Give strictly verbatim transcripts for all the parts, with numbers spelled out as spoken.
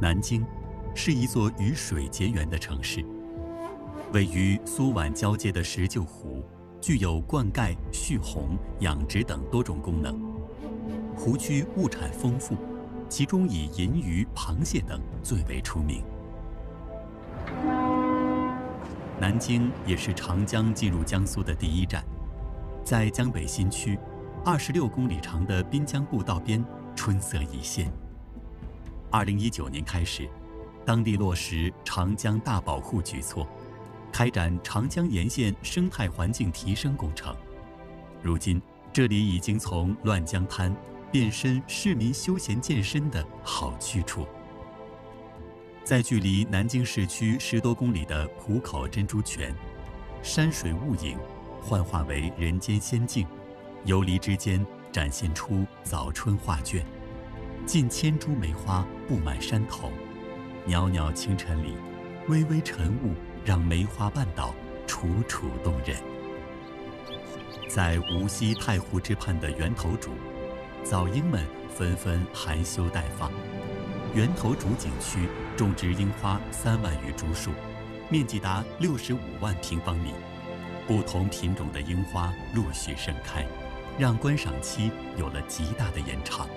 南京是一座与水结缘的城市，位于苏皖交界的石臼湖具有灌溉、蓄洪、养殖等多种功能。湖区物产丰富，其中以银鱼、螃蟹等最为出名。南京也是长江进入江苏的第一站，在江北新区，二十六公里长的滨江步道边，春色一现。二零一九年开始，当地落实长江大保护举措，开展长江沿线生态环境提升工程。如今，这里已经从乱江滩变身市民休闲健身的好去处。在距离南京市区十多公里的浦口珍珠泉，山水雾影幻化为人间仙境，游离之间展现出早春画卷。近千株梅花布满山头，袅袅清晨里，微微晨雾让梅花半岛楚楚动人。在无锡太湖之畔的源头渚，早莺们纷纷含羞待放。源头渚景区种植樱花三万余株树，面积达六十五万平方米，不同品种的樱花陆续盛开，让观赏期有了极大的延长。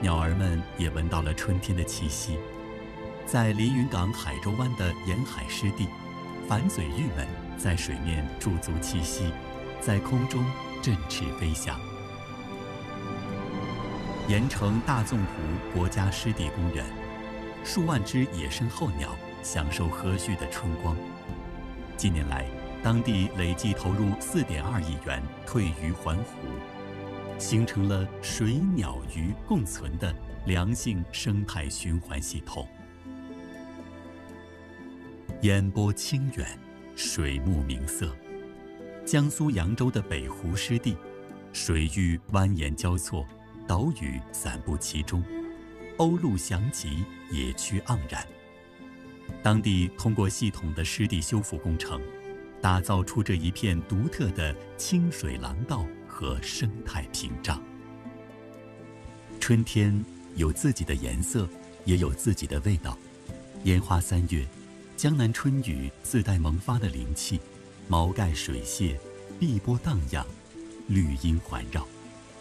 鸟儿们也闻到了春天的气息，在凌云港海州湾的沿海湿地，反嘴鹬们在水面驻足栖息，在空中振翅飞翔。盐城大纵湖国家湿地公园，数万只野生候鸟享受和煦的春光。近年来，当地累计投入四点二亿元退渔还湖，形成了水鸟鱼共存的良性生态循环系统。烟波清远，水木明色，江苏扬州的北湖湿地，水域蜿蜒交错，岛屿散布其中，鸥鹭翔集，野趣盎然。当地通过系统的湿地修复工程，打造出这一片独特的清水廊道和生态屏障。春天有自己的颜色，也有自己的味道。烟花三月，江南春雨自带萌发的灵气，毛盖水榭，碧波荡漾，绿荫环绕。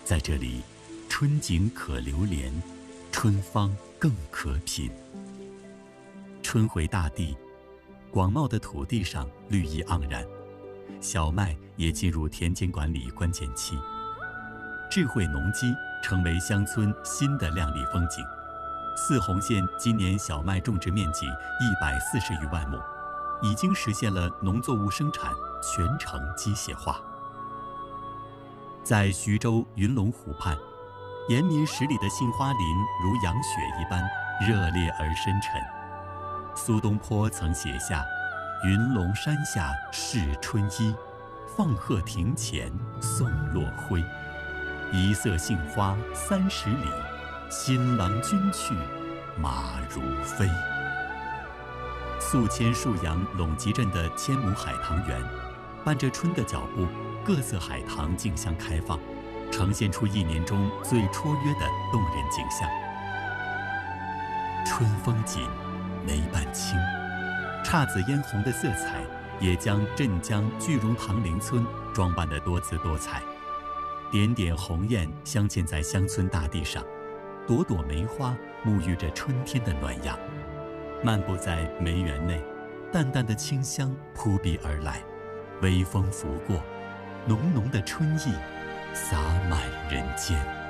在这里，春景可流连，春芳更可品。春回大地，广袤的土地上绿意盎然，小麦也进入田间管理关键期。智慧农机成为乡村新的亮丽风景。泗洪县今年小麦种植面积一百四十余万亩，已经实现了农作物生产全程机械化。在徐州云龙湖畔，延绵十里的杏花林如羊雪一般热烈而深沉。苏东坡曾写下“云龙山下是春衣，放鹤亭前送落晖。一色杏花三十里，新郎君去马如飞。”宿迁沭阳陇集镇的千亩海棠园，伴着春的脚步，各色海棠竞相开放，呈现出一年中最绰约的动人景象。春风紧，梅瓣青，姹紫嫣红的色彩也将镇江聚荣堂林村装扮得多姿多彩。点点鸿雁镶嵌在乡村大地上，朵朵梅花沐浴着春天的暖阳。漫步在梅园内，淡淡的清香扑鼻而来，微风拂过，浓浓的春意洒满人间。